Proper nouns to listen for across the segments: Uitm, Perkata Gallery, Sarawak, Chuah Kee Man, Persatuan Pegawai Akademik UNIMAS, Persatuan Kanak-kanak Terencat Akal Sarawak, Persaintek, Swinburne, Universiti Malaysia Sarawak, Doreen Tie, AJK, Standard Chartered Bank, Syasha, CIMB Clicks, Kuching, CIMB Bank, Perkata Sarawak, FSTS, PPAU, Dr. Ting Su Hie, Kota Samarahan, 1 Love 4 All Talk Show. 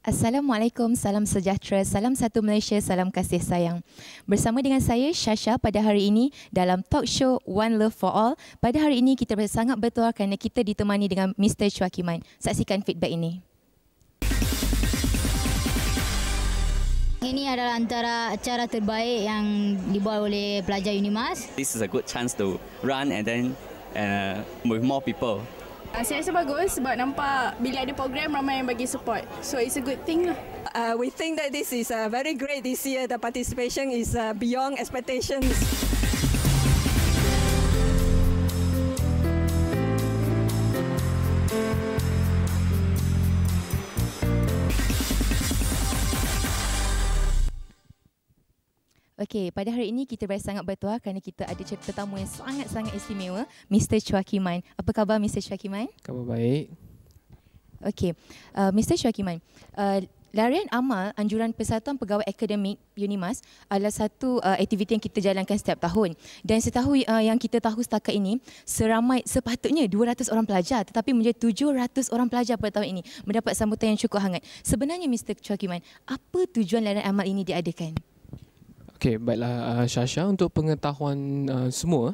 Assalamualaikum, salam sejahtera, salam satu Malaysia, salam kasih sayang. Bersama dengan saya Syasha pada hari ini dalam talk show One Love for All. Pada hari ini kita sangat bertuah kerana kita ditemani dengan Mr. Chuah Kee Man. Saksikan feedback ini. Ini adalah antara acara terbaik yang dibuat oleh pelajar UNIMAS. This is a good chance to run and then with more people. Saya rasa bagus sebab nampak bila ada program ramai yang bagi support. So it's a good thing lah. We think that this is very great this year. The participation is beyond expectations. Okey, pada hari ini kita sangat bertuah kerana kita ada tetamu yang sangat-sangat istimewa, Mr. Chuah Kee Man. Apa khabar Mr. Chuah Kee Man? Khabar baik. Okey, Mr. Chuah Kee Man, larian amal anjuran Persatuan Pegawai Akademik UNIMAS adalah satu aktiviti yang kita jalankan setiap tahun. Dan setahu yang kita tahu setakat ini, seramai sepatutnya 200 orang pelajar tetapi menjadi 700 orang pelajar pada tahun ini mendapat sambutan yang cukup hangat. Sebenarnya Mr. Chuah Kee Man, apa tujuan larian amal ini diadakan? Okey, baiklah Syasha, untuk pengetahuan semua,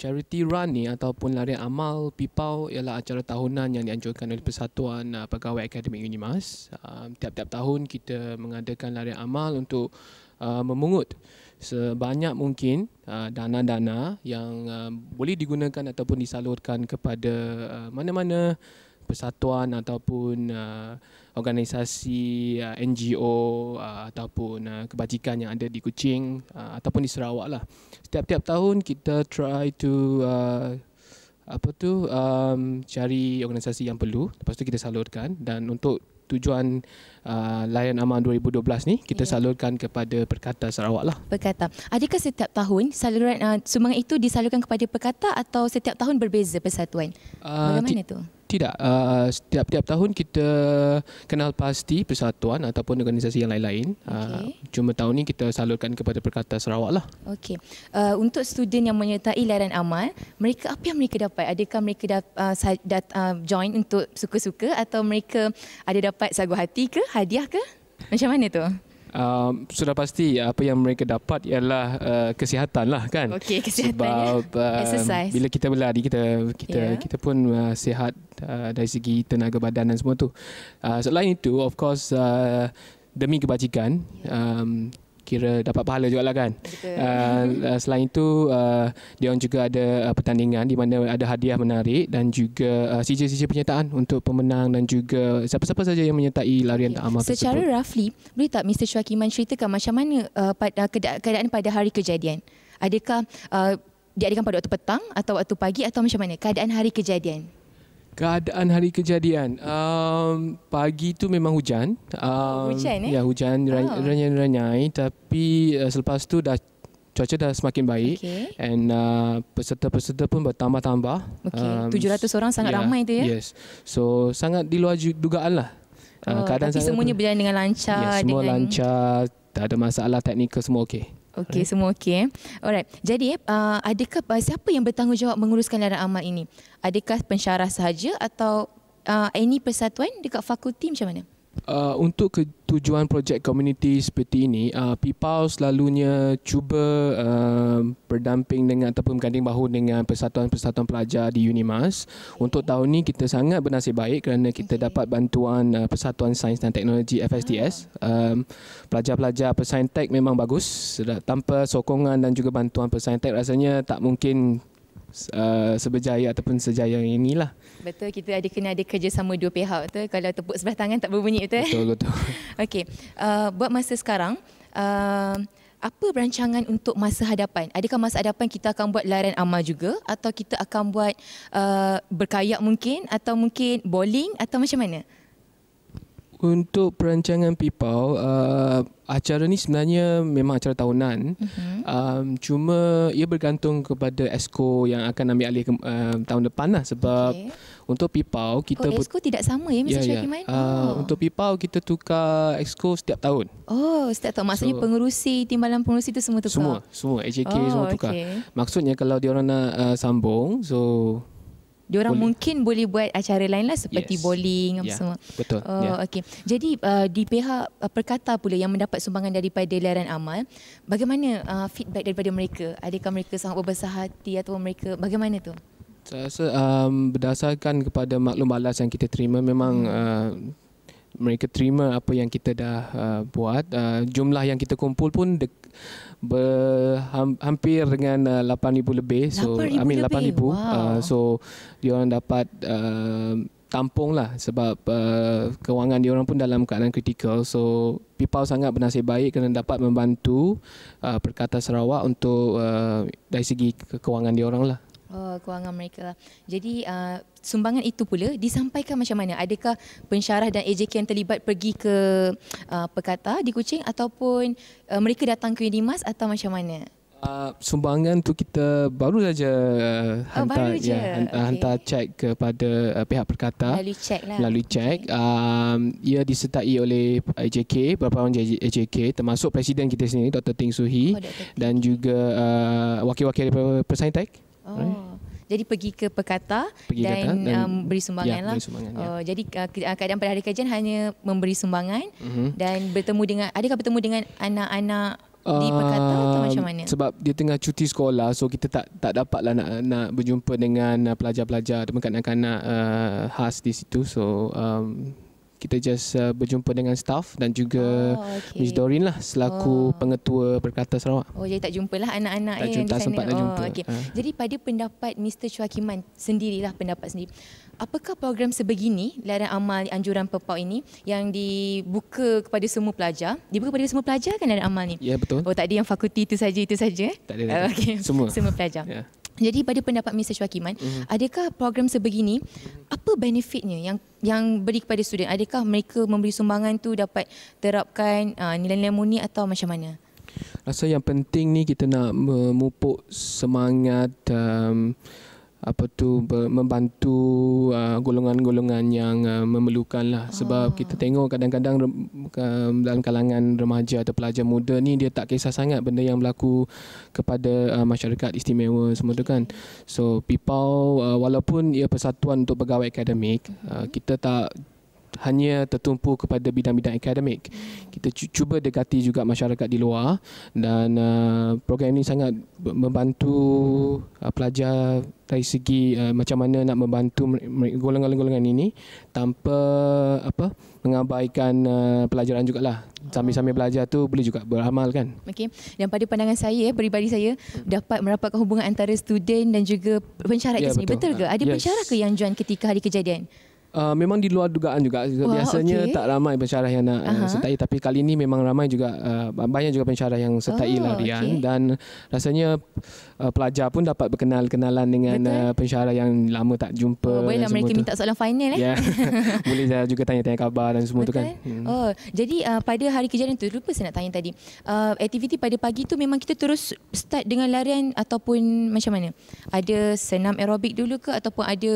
charity run ni ataupun larian amal PPAU ialah acara tahunan yang dianjurkan oleh Persatuan Pegawai Akademik UNIMAS. Tiap-tiap tahun kita mengadakan larian amal untuk memungut sebanyak mungkin dana-dana yang boleh digunakan ataupun disalurkan kepada mana-mana persatuan ataupun organisasi NGO ataupun kebajikan yang ada di Kuching ataupun di Sarawak lah. Setiap-tiap tahun kita try to cari organisasi yang perlu, lepas tu kita salurkan, dan untuk tujuan layan amal 2012 ni kita salurkan kepada Perkata Sarawak lah. Perkata. Adakah setiap tahun saluran sumbangan itu disalurkan kepada Perkata atau setiap tahun berbeza persatuan? Bagaimana tu? Tidak, setiap-tiap tahun kita kenal pasti persatuan ataupun organisasi yang lain-lain. Cuma tahun ini kita salurkan kepada Perkata Sarawak lah. Okey. Untuk student yang menyertai larian amal, mereka apa yang mereka dapat? Adakah mereka join untuk suka-suka atau mereka ada dapat sagu hati ke, hadiah ke? Macam mana tu? Sudah pasti apa yang mereka dapat ialah kesihatan lah kan. Okey, kesihatan. Sebab bila kita berlari kita pun sihat dari segi tenaga badan dan semua tu. Selain itu, of course, demi kebajikan, kira dapat pahala jugalah kan. Selain itu, dia orang juga ada pertandingan di mana ada hadiah menarik dan juga sijil-sijil penyertaan untuk pemenang dan juga siapa-siapa saja yang menyertai larian amal tersebut. Secara roughly, boleh tak Mr. Chuah Kee Man ceritakan macam mana keadaan pada hari kejadian? Adakah diadakan pada waktu petang atau waktu pagi atau macam mana keadaan hari kejadian? Keadaan hari kejadian, pagi tu memang hujan. Ya, hujan renyai-renyai, tapi selepas tu cuaca dah semakin baik. And peserta-peserta pun bertambah-tambah. 700 orang sangat ramai tu ya. Yes. So sangat di luar dugaan lah. Keadaan tapi semuanya berjalan dengan lancar. Ya, semua dengan lancar, tak ada masalah teknikal, semua okey. Okey, semua okey. Alright. Jadi, adakah siapa yang bertanggungjawab menguruskan larian amal ini? Adakah pensyarah sahaja atau ini persatuan dekat fakulti macam mana? Untuk tujuan projek komuniti seperti ini, PPAU selalunya cuba berdamping dengan ataupun berganding bahu dengan persatuan-persatuan pelajar di UNIMAS. Untuk tahun ini kita sangat bernasib baik kerana kita dapat bantuan Persatuan Sains dan Teknologi FSTS. Pelajar-pelajar Persaintek memang bagus. Tanpa sokongan dan juga bantuan Persaintek, rasanya tak mungkin seberjaya ataupun sejaya inilah. Betul, kita kena ada kerjasama dua pihak tu. Kalau tepuk sebelah tangan tak berbunyi tu. Betul. Okey, buat masa sekarang, apa rancangan untuk masa hadapan? Adakah masa hadapan kita akan buat larian amal juga atau kita akan buat berkayak mungkin atau mungkin bowling atau macam mana? Untuk perancangan PPAU, acara ni sebenarnya memang acara tahunan. Cuma ia bergantung kepada ESCO yang akan ambil alih tahun depan lah. Sebab untuk PPAU kita... Oh, ESCO tidak sama ya, Mr. Chuah Kee Man? Untuk PPAU kita tukar ESCO setiap tahun. Oh, setiap tahun. Maksudnya pengerusi, timbalan pengerusi itu semua tukar? Semua AJK semua tukar. Maksudnya kalau dia orang nak sambung, so diorang mungkin boleh buat acara lain lah seperti bowling apa semua. Betul. Okey. Jadi di pihak Perkata pula yang mendapat sumbangan daripada Layaran Amal, bagaimana feedback daripada mereka? Adakah mereka sangat berbesar hati atau mereka bagaimana tu? Saya rasa berdasarkan kepada maklum balas yang kita terima, memang mereka terima apa yang kita dah buat. Jumlah yang kita kumpul pun hampir dengan 8,000 lebih. So, 8,000 lebih? So, diorang dapat tampung lah sebab kewangan diorang pun dalam keadaan kritikal. So, PPAU sangat bernasib baik kerana dapat membantu Perkata Sarawak untuk dari segi kewangan diorang lah. Oh, kewangan mereka. Jadi sumbangan itu pula disampaikan macam mana? Adakah pensyarah dan AJK yang terlibat pergi ke Perkata di Kuching ataupun mereka datang ke UNIMAS atau macam mana? Sumbangan tu kita baru saja hantar cek kepada pihak Perkata melalui cek lah. Ia disertai oleh AJK, beberapa orang AJK termasuk Presiden kita sendiri Dr. Ting Su Hie dan juga wakil-wakil daripada Persaitek. Oh, jadi pergi ke Perkata dan beri sumbangan lah. Jadi keadaan pada hari kajian hanya memberi sumbangan dan bertemu dengan, adakah bertemu dengan anak-anak di Perkata atau macam mana? Sebab dia tengah cuti sekolah, so kita tak dapatlah nak berjumpa dengan pelajar-pelajar ataupun kanak-kanak khas di situ. So kita just berjumpa dengan staff dan juga Miss Doreen lah selaku pengetua Perkata Sarawak. Oh, jadi tak jumpalah anak-anak yang di sana. Tak sempat nak jumpa. Jadi pada pendapat Mr. Chuah Kee Man sendirilah apakah program sebegini Layaran Amal anjuran PPAU ini yang dibuka kepada semua pelajar? Dibuka kepada semua pelajar kan Layaran Amal ni? Ya, betul. Oh, tak ada yang fakulti itu saja. Tak ada. Semua pelajar. Ya. Jadi pada pendapat Mr. Chuah Kee Man, adakah program sebegini, apa benefitnya yang beri kepada student? Adakah mereka memberi sumbangan tu dapat terapkan nilai-nilai murni atau macam mana? Rasa yang penting ni kita nak memupuk semangat membantu golongan-golongan yang memerlukanlah sebab kita tengok kadang-kadang dalam kalangan remaja atau pelajar muda ni dia tak kisah sangat benda yang berlaku kepada masyarakat istimewa semua tu kan. So PPAU walaupun ia persatuan untuk pegawai akademik, kita tak hanya tertumpu kepada bidang-bidang akademik. Kita cuba dekati juga masyarakat di luar dan program ini sangat membantu pelajar dari segi macam mana nak membantu golongan-golongan ini tanpa mengabaikan pelajaran jugalah. Sambil-sambil belajar tu boleh juga beramal kan. Okey. Dan pada pandangan saya peribadi saya dapat merapatkan hubungan antara student dan juga pensyarah itu sendiri. Betul ke? Ada pensyarah ke yang join ketika hari kejadian? Memang di luar dugaan juga. Biasanya tak ramai pensyarah yang nak sertai, tapi kali ini memang ramai juga, banyak juga pensyarah yang sertai Rian dan rasanya pelajar pun dapat berkenalan dengan pensyarah yang lama tak jumpa. Boleh lah mereka minta soalan final boleh juga tanya-tanya khabar dan semua tu kan. Oh, jadi pada hari kejadian tu lupa saya nak tanya tadi. Aktiviti pada pagi tu memang kita terus start dengan larian ataupun macam mana? Ada senam aerobik dulu ke ataupun ada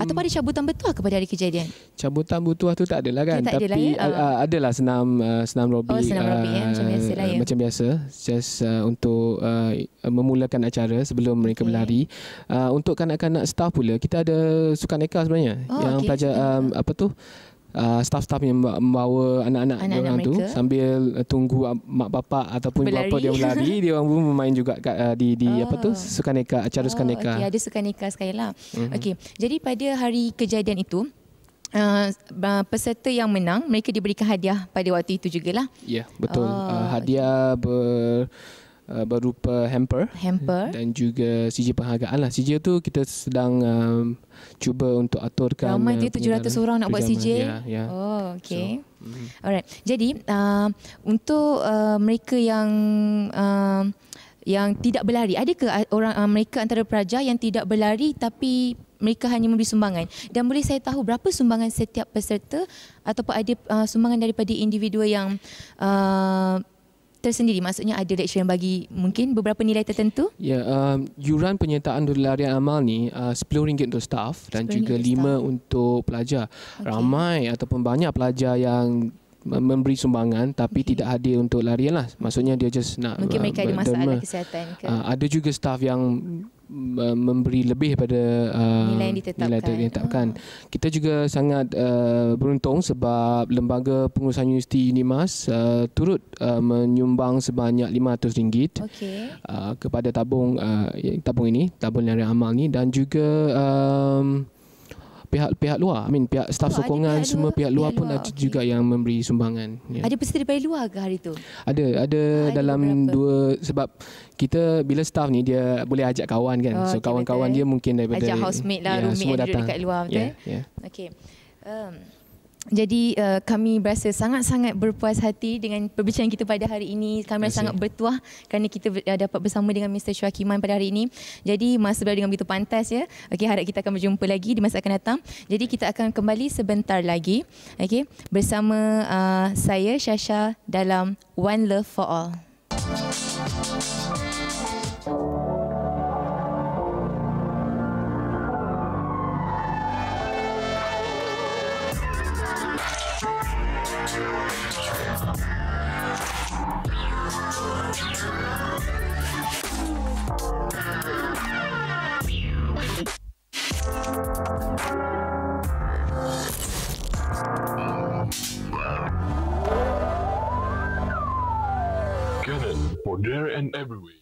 atau ada cabutan betul kepada hari kejadian? Cabutan butuah tu tak adalah kan. Tapi adalah senam aerobik. Oh, senam aerobik macam biasa lah ya. Macam biasa. Just untuk memulakan acara sebelum mereka berlari. Untuk kanak-kanak staff pula, kita ada sukan eka sebenarnya. Yang pelajar staff-staff yang membawa anak-anak orang tu sambil tunggu mak bapak ataupun ibu bapa dia berlari, dia orang pun bermain juga di sukan eka, acara sukan eka. Okey, ada sukan eka sekali lah. Okey, jadi pada hari kejadian itu peserta yang menang mereka diberikan hadiah pada waktu itu jugalah. Ya, betul. Hadiah berupa hamper dan juga sijil penghargaan lah. Sijil tu kita sedang cuba untuk aturkan. Ramai dia 700 orang nak buat sijil. Oh, okey. So, alright. Jadi untuk mereka yang tidak berlari, adakah orang mereka antara pelajar yang tidak berlari tapi mereka hanya memberi sumbangan? Dan boleh saya tahu berapa sumbangan setiap peserta ataupun ada sumbangan daripada individu yang tersendiri, maksudnya ada lecturer yang bagi mungkin beberapa nilai tertentu? Ya, yuran penyertaan Layaran Amal ni RM10 untuk staff dan juga RM5 untuk pelajar. Ramai ataupun banyak pelajar yang memberi sumbangan tapi tidak hadir untuk larian lah. Maksudnya dia just nak mungkin mereka ada masalah kesihatan ke? Ada juga staff yang memberi lebih pada nilai yang ditetapkan. Kita juga sangat beruntung sebab Lembaga Pengurusan Universiti UNIMAS turut menyumbang sebanyak RM500 kepada tabung larian amal ni, dan juga pihak luar, pihak staf sokongan, semua pihak luar pun ada juga yang memberi sumbangan. Ya. Ada peserta daripada luar ke hari tu? Ada dalam dua, sebab kita bila staf ni dia boleh ajak kawan kan. So kawan-kawan dia mungkin daripada ajak housemate lah, roommate yang duduk dekat luar, betul? Okey. Jadi kami berasa sangat-sangat berpuas hati dengan perbincangan kita pada hari ini. Kami sangat bertuah kerana kita dapat bersama dengan Mr. Chuah Kee Man pada hari ini. Jadi masa berlalu dengan begitu pantas ya. Okey, harap kita akan berjumpa lagi di masa akan datang. Jadi kita akan kembali sebentar lagi. Okey, bersama saya Syasha dalam One Love for All. Canon for there and everywhere.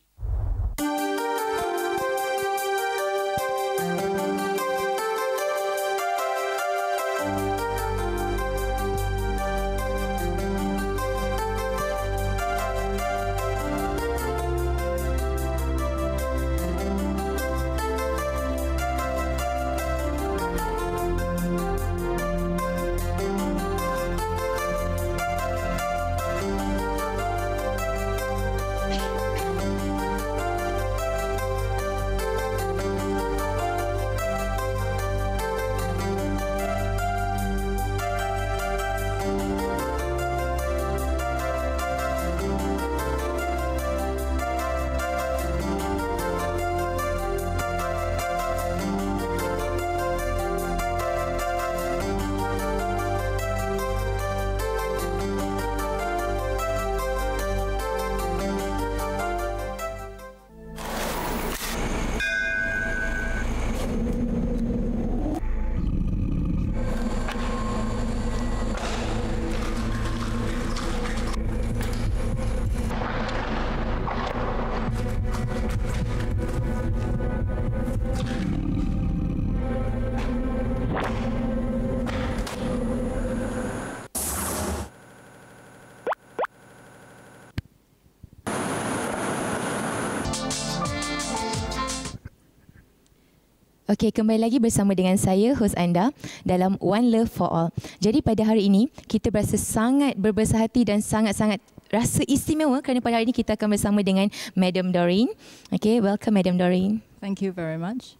Okey, kembali lagi bersama dengan saya, hos anda dalam One Love for All. Jadi pada hari ini, kita berasa sangat berbesar hati dan sangat-sangat rasa istimewa kerana pada hari ini kita akan bersama dengan Madam Doreen. Okey, welcome Madam Doreen. Thank you very much.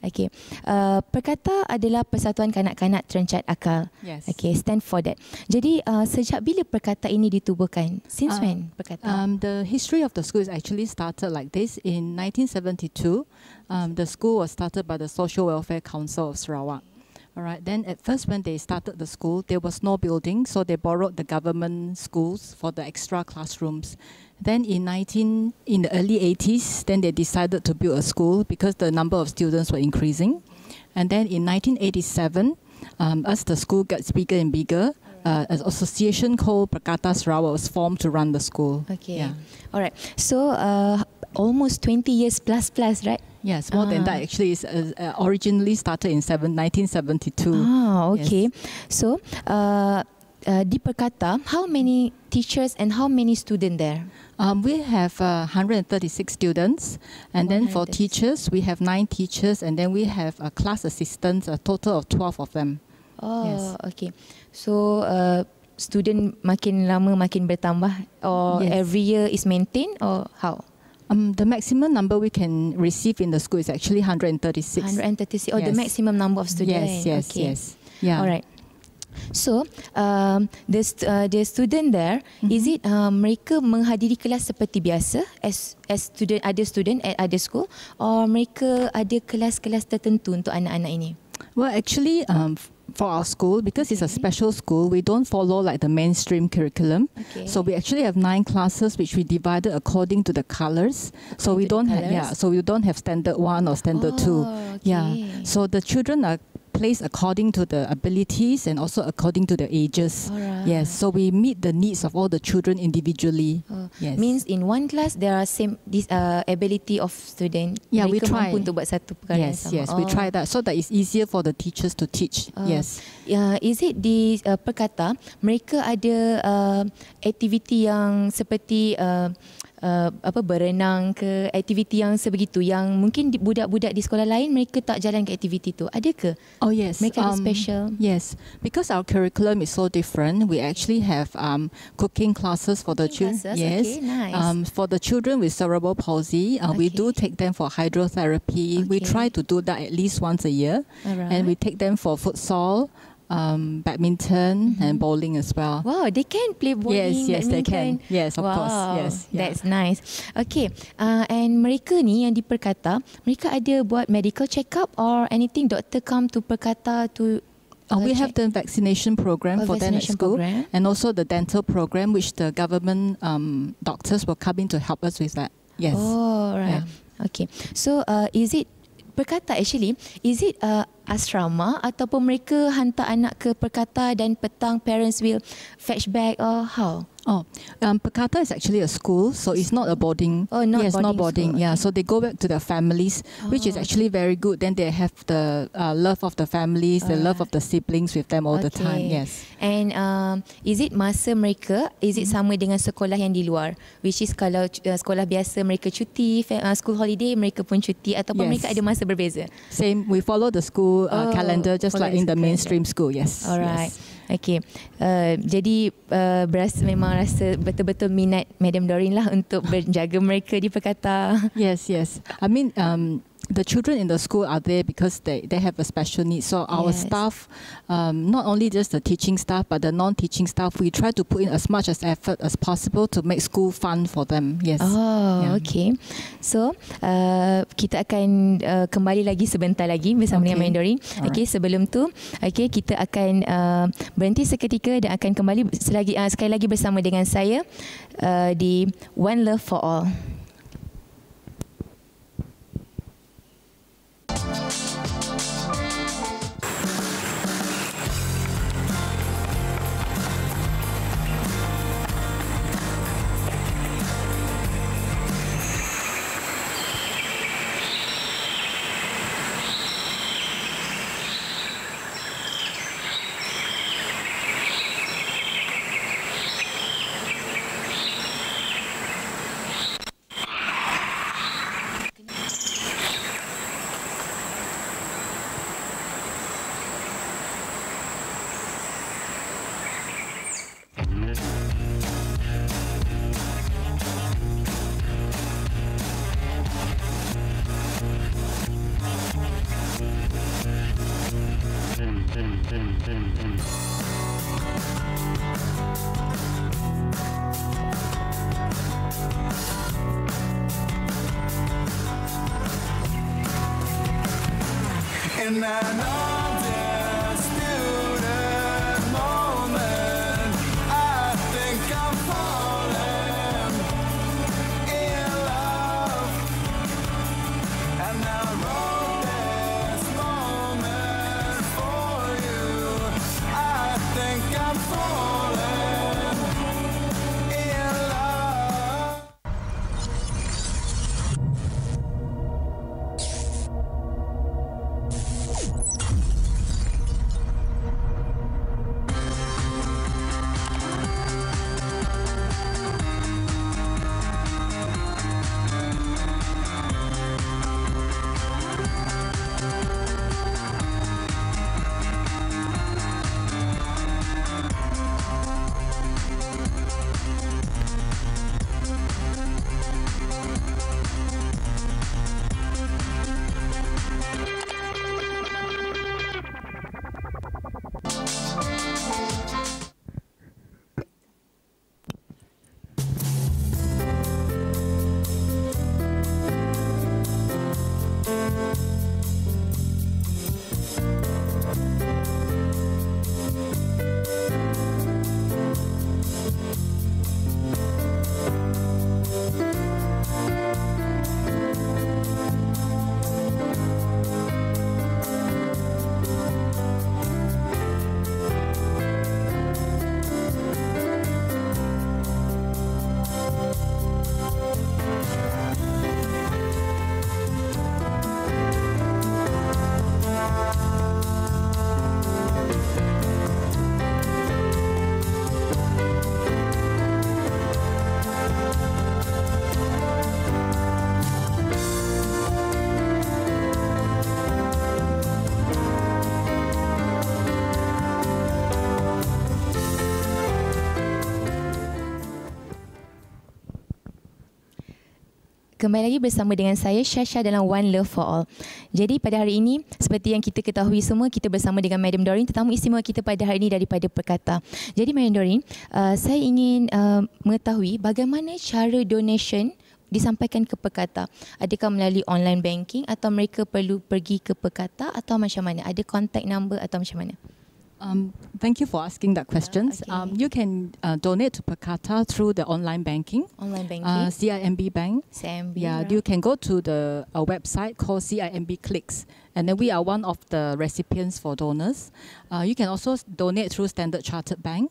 Okey, Perkata adalah Persatuan Kanak-kanak Terencat Akal. Yes. Okey, stand for that. Jadi sejak bila Perkata ini ditubuhkan? Since when Perkata? The history of the school is actually started like this in 1972. The school was started by the Social Welfare Council of Sarawak. All right. Then at first when they started the school, there was no building, so they borrowed the government schools for the extra classrooms. Then in the early 80s, then they decided to build a school because the number of students were increasing. And then in 1987, as the school gets bigger and bigger, an association called Perkata Sarawak was formed to run the school. Okay. Yeah. All right. So almost 20 years plus, right? Yes, more than that actually. It's originally started in 1972. Ah, okay. Yes. So, di Perkata, how many teachers and how many students there? We have 136 students, and then for teachers, we have 9 teachers, and then we have a class assistants, a total of 12 of them. Oh, yes. Okay. So, student makin lama makin bertambah, or yes, every year is maintained, or how? The maximum number we can receive in the school is actually 136. 136. Oh, yes, the maximum number of students. Yes, yes, okay, yes. Yeah. All right. So, the student there, is it mereka menghadiri kelas seperti biasa as student at other school, or mereka ada kelas-kelas tertentu untuk anak-anak ini? Well, actually, for our school, because it's a special school, we don't follow like the mainstream curriculum. So we actually have 9 classes which we divided according to the colors. So we don't have, so we don't have standard 1 or standard 2. So the children are placed according to the abilities and also according to the ages. So we meet the needs of all the children individually. Means in one class there are same this ability of student. We try untuk buat satu perkara sama. We try that so that it's easier for the teachers to teach. Is it di Perkata mereka ada aktiviti yang seperti apa, berenang ke, aktiviti yang sebegitu yang mungkin budak-budak di sekolah lain mereka tak jalan ke aktiviti tu, ada ke? Mereka ada special. Because our curriculum is so different, we actually have cooking classes for the children. For the children with cerebral palsy, we do take them for hydrotherapy. We try to do that at least once a year, and we take them for futsal, badminton and bowling as well. They can play bowling, badminton. Yes, of course. That's nice. And mereka ni yang di Perkata, mereka ada buat medical check up or anything? Doctor come to Perkata to we have the vaccination program for them at school, and also the dental program, which the government doctors will come in to help us with that. So is it Perkata actually, is it asrama ataupun mereka hantar anak ke Perkata dan petang parents will fetch back or how? Perkata is actually a school, so it's not a boarding. Not boarding. So they go back to their families, which is actually very good. Then they have the love of the families, the love of the siblings with them all the time. And is it masa mereka? Is it sama dengan sekolah yang di luar? Which is kalau sekolah biasa mereka cuti, school holiday mereka pun cuti, ataupun mereka ada masa berbeza? Same. We follow the school calendar, just like in the mainstream school. Alright. Jadi berasa memang rasa betul-betul minat Madam Doreen lah untuk menjaga mereka di Perkata. I mean, the children in the school are there because they have a special need. So our staff, not only just the teaching staff, but the non-teaching staff, we try to put in as much as effort as possible to make school fun for them. So kita akan kembali lagi sebentar lagi bersama dengan Madam Doreen. Sebelum tu, kita akan berhenti seketika dan akan kembali sekali lagi bersama dengan saya di One Love for All. Kembali lagi bersama dengan saya Syasha dalam One Love for All. Jadi pada hari ini seperti yang kita ketahui semua, kita bersama dengan Madam Doreen, tetamu istimewa kita pada hari ini daripada Perkata. Jadi Madam Doreen, saya ingin mengetahui bagaimana cara donation disampaikan ke Perkata. Adakah melalui online banking atau mereka perlu pergi ke Perkata atau macam mana? Ada contact number atau macam mana? Thank you for asking that question. Okay. You can donate to Perkata through the online banking. Online banking. CIMB Bank. CIMB. Yeah, right. You can go to the website called CIMB Clicks, and then we are one of the recipients for donors. You can also donate through Standard Chartered Bank.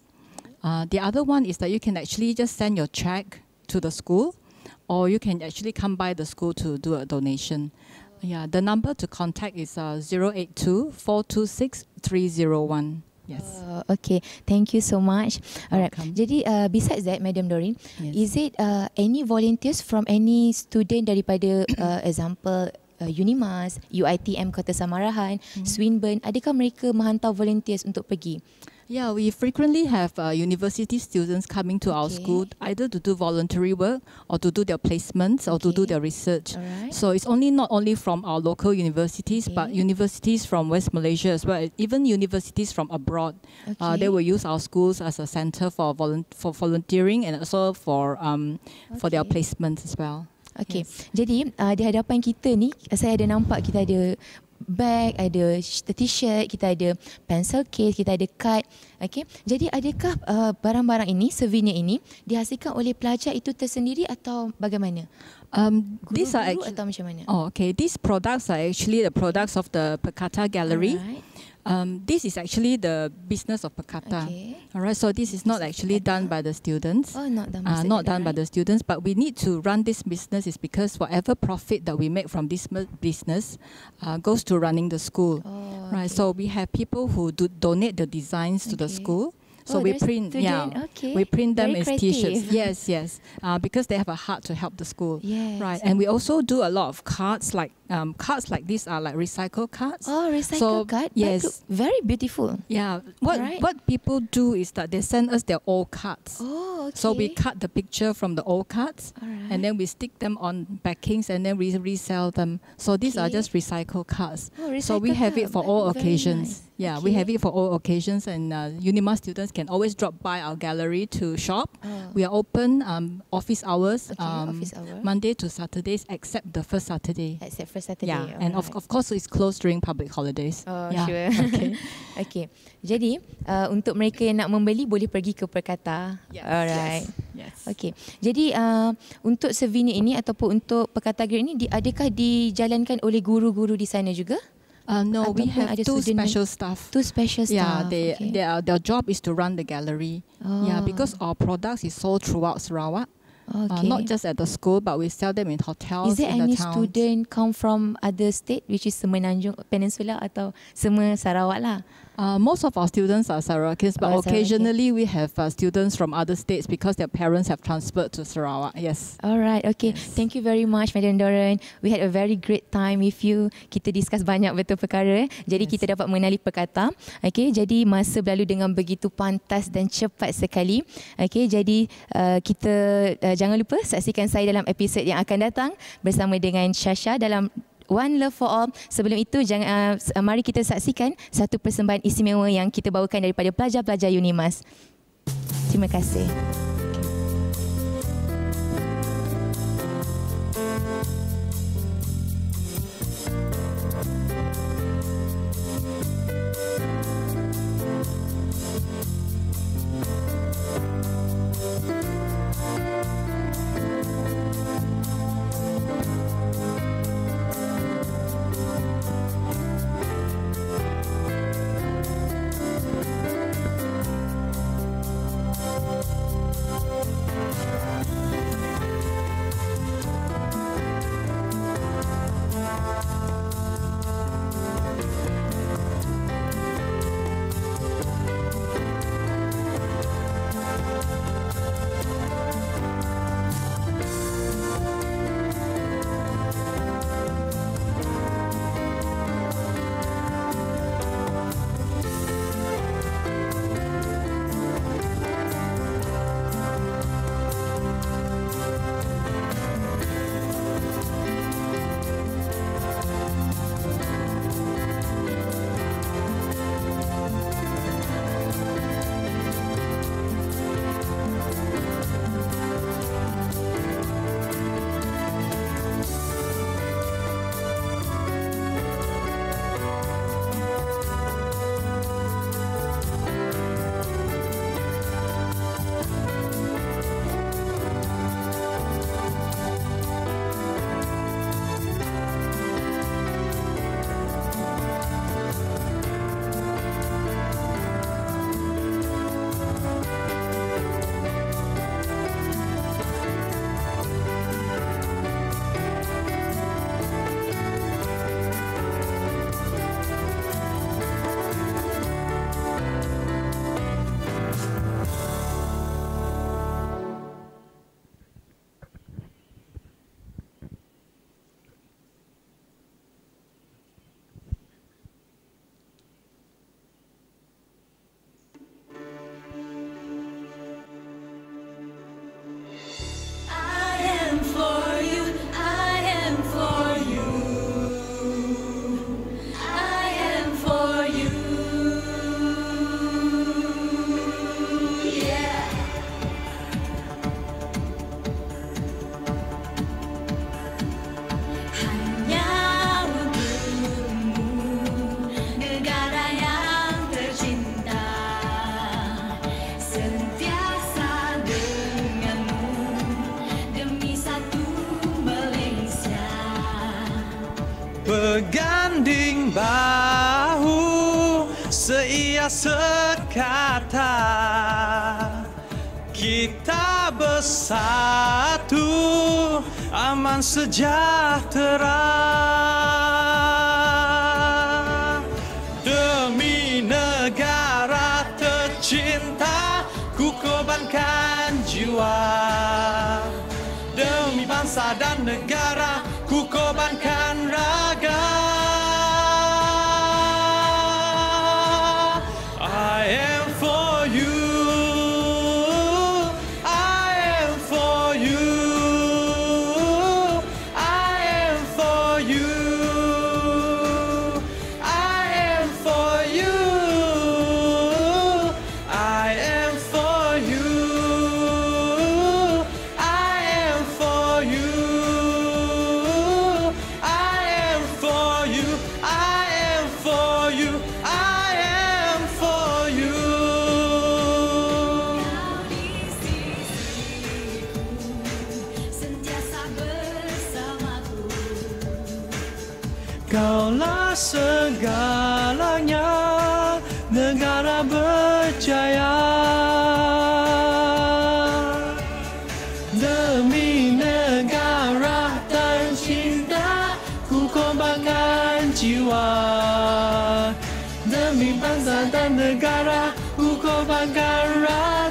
The other one is that you can actually just send your check to the school, or you can actually come by the school to do a donation. Yeah, the number to contact is 082-426-301. Yes. Okay, thank you so much. Alright. Jadi besides that, Madam Doreen, yes, is it any volunteers from any student daripada example UNIMAS, Uitm Kota Samarahan, Swinburne, adakah mereka menghantar volunteers untuk pergi? Yeah, we frequently have university students coming to our school either to do voluntary work or to do their placements or to do their research. So it's only not only from our local universities but universities from West Malaysia as well, even universities from abroad. They will use our schools as a center for volunteering and also for their placements as well. Okay, jadi di hadapan kita ni saya ada nampak kita ada bag, ada t-shirt, kita ada pencil case, kita ada kad. Okay. Jadi adakah barang-barang ini, souvenir ini dihasilkan oleh pelajar itu tersendiri atau bagaimana? These are actually, these products are actually the products of the Perkata Gallery. This is actually the business of Perkata. Alright, so this is not actually done by the students. Oh, not done. Not done by the students, but we need to run this business is because whatever profit that we make from this business goes to running the school. Right, so we have people who donate the designs to the school. So we print, we print them as T-shirts. Yes, yes, because they have a heart to help the school, right? And we also do a lot of cards like these are like recycled cards. Oh, recycled cards. Yes, very beautiful. Yeah. What people do is that they send us their old cards. Oh, okay. So we cut the picture from the old cards, and then we stick them on backings and then we resell them. So these are just recycled cards. Oh, recycled. So we have it for all occasions. Nice. Yeah, we have it for all occasions, and UNIMAS students can always drop by our gallery to shop. We are open office hours, office hour, Monday to Saturdays, except the first Saturday. Except first Saturday. Yeah, and of course it's closed during public holidays. Oh, sure. Okay. Okay. Jadi untuk mereka yang nak membeli boleh pergi ke Perkata. Yes. Alright. Yes. Okay. Jadi untuk souvenir ini ataupun untuk Perkata Gallery ini, adakah dijalankan oleh guru-guru di sana juga? No, we have two special staff. Two special staff. Yeah, their job is to run the gallery. Yeah, because our products is sold throughout Sarawak. Not just at the school, but we sell them in hotels. Is there any student come from other state, which is Semenanjung Peninsula atau semua Sarawak lah? Most of our students are Sarawakis, but occasionally we have students from other states because their parents have transferred to Sarawak. Yes. Alright, okay. Yes. Thank you very much, Madam Doreen. We had a very great time with you. Kita discuss banyak betul perkara. Jadi kita dapat mengenali Perkata. Okay, jadi masa berlalu dengan begitu pantas dan cepat sekali. Okay, jadi kita jangan lupa saksikan saya dalam episod yang akan datang bersama dengan Syasha dalam One Love for All. Sebelum itu, jangan, mari kita saksikan satu persembahan istimewa yang kita bawakan daripada pelajar-pelajar UNIMAS. Terima kasih. Junjung bahu seia sekata, kita bersatu aman sejahtera demi negara tercinta, ku korbankan jiwa demi bangsa dan negara, ku korbankan raga. I am for you, I am for you, I am for you, I am for you, I am for you, I am for you, I am for you, I am for you, I am for you. Kau di sisiku, sentiasa bersamaku. Kaulah segalanya, negara berjaya. Demi negara tercinta, ku korbankan jiwa. Demi bangsa dan negara, ku korbankan raga.